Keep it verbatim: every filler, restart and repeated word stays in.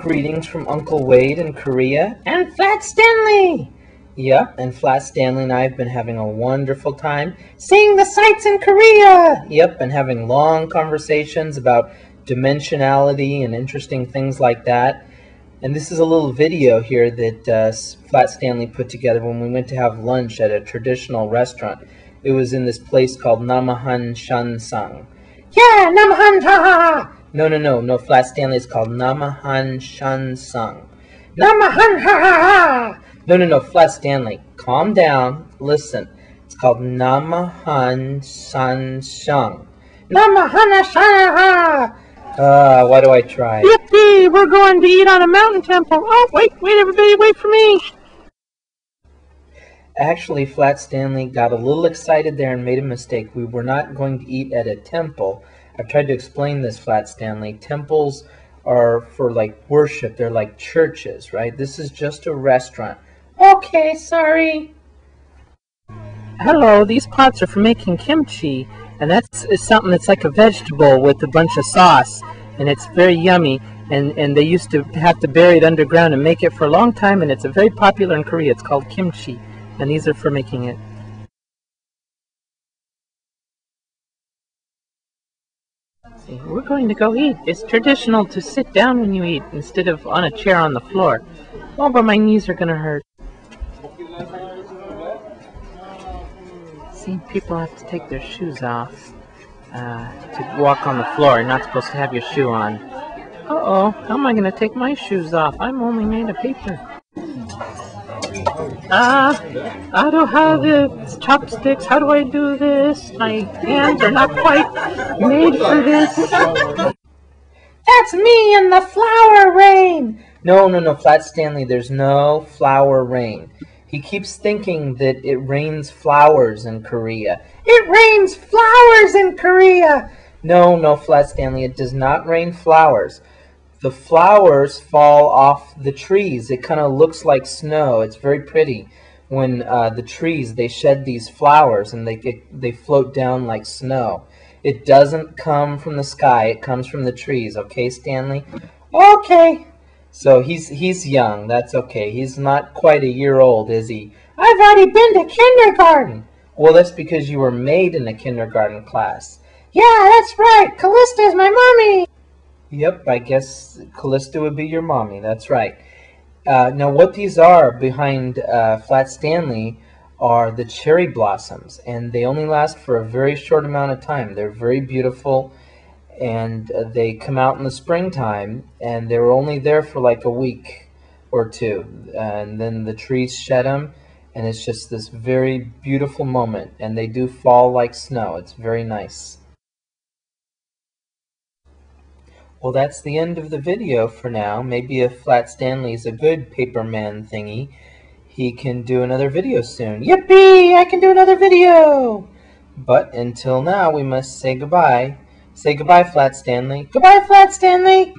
Greetings from Uncle Wade in Korea. And Flat Stanley! Yep, and Flat Stanley and I have been having a wonderful time seeing the sights in Korea! Yep, and having long conversations about dimensionality and interesting things like that. And this is a little video here that uh, Flat Stanley put together when we went to have lunch at a traditional restaurant. It was in this place called Namhansanseong. Yeah, Namhansanseong! No, no, no, no, Flat Stanley, it's called Namhansanseong. Namhansanseong! No, no, no, Flat Stanley, calm down, listen. It's called Namhansanseong. Namhansanseong! Uh, why do I try? Yippee! We're going to eat on a mountain temple! Oh, wait, wait, everybody, wait for me! Actually, Flat Stanley got a little excited there and made a mistake. We were not going to eat at a temple. I've tried to explain this, Flat Stanley. Temples are for, like, worship. They're like churches, right? This is just a restaurant. Okay, sorry. Hello, these pots are for making kimchi. And that's something that's like a vegetable with a bunch of sauce, and it's very yummy. And, and they used to have to bury it underground and make it for a long time, and it's a very popular in Korea. It's called kimchi, and these are for making it. See, we're going to go eat. It's traditional to sit down when you eat instead of on a chair on the floor. Oh, but my knees are going to hurt. See, people have to take their shoes off uh, to walk on the floor. You're not supposed to have your shoe on. Uh-oh, how am I going to take my shoes off? I'm only made of paper. Ah, uh, I don't have the chopsticks. How do I do this? My hands are not quite made for this. That's me in the flower rain! No, no, no, Flat Stanley, there's no flower rain. He keeps thinking that it rains flowers in Korea. It rains flowers in Korea! No, no, Flat Stanley, it does not rain flowers. The flowers fall off the trees. It kind of looks like snow. It's very pretty when uh, the trees, they shed these flowers and they, get, they float down like snow. It doesn't come from the sky. It comes from the trees. Okay, Stanley? Okay. So he's he's young, that's okay. He's not quite a year old, is he? I've already been to kindergarten! Well, that's because you were made in a kindergarten class. Yeah, that's right! Callista is my mommy! Yep, I guess Callista would be your mommy, that's right. Uh, now what these are behind uh, Flat Stanley are the cherry blossoms, and they only last for a very short amount of time. They're very beautiful. And they come out in the springtime, and they were only there for like a week or two, and then the trees shed them, and it's just this very beautiful moment, and they do fall like snow. It's very nice. Well, that's the end of the video for now. Maybe if Flat Stanley's a good paper man thingy, he can do another video soon. Yippee! I can do another video! But until now, we must say goodbye. Say goodbye, Flat Stanley. Goodbye, Flat Stanley!